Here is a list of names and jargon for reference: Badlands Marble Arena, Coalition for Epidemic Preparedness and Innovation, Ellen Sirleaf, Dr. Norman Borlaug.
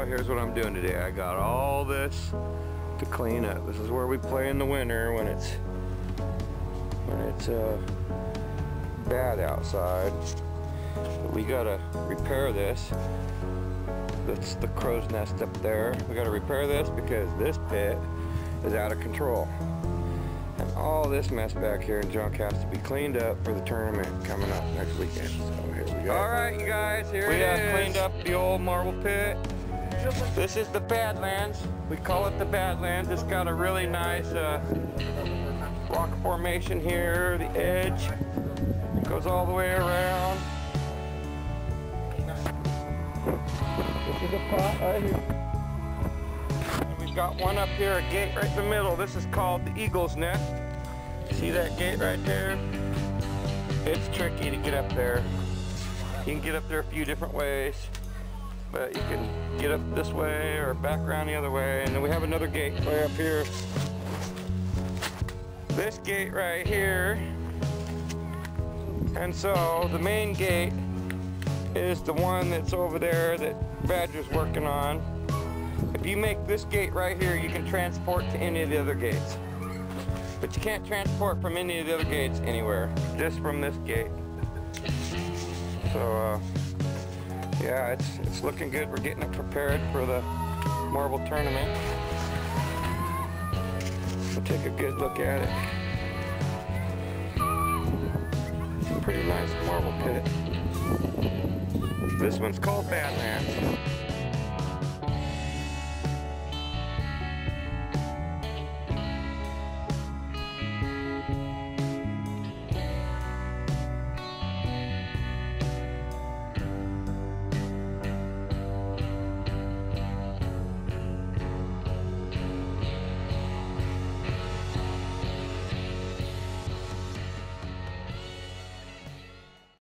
out, here's what I'm doing today. I got all this to clean up. This is where we play in the winter when it's bad outside. But we gotta repair this. That's the crow's nest up there. We gotta repair this because this pit is out of control. And all this mess back here and junk has to be cleaned up for the tournament coming up next weekend. So here we go. All right, you guys, here it is. We have cleaned up the old marble pit. This is the Badlands. We call it the Badlands. It's got a really nice rock formation here. The edge goes all the way around. This is a pot right here. Got one up here, a gate right in the middle. This is called the Eagle's Nest. See that gate right there? It's tricky to get up there. You can get up there a few different ways, but you can get up this way or back around the other way. And then we have another gate way up here. This gate right here. And so the main gate is the one that's over there that Badger's working on. If you make this gate right here, you can transport to any of the other gates. But you can't transport from any of the other gates anywhere, just from this gate. So, yeah, it's looking good. We're getting it prepared for the marble tournament. We'll take a good look at it. It's a pretty nice marble pit. This one's called Badlands.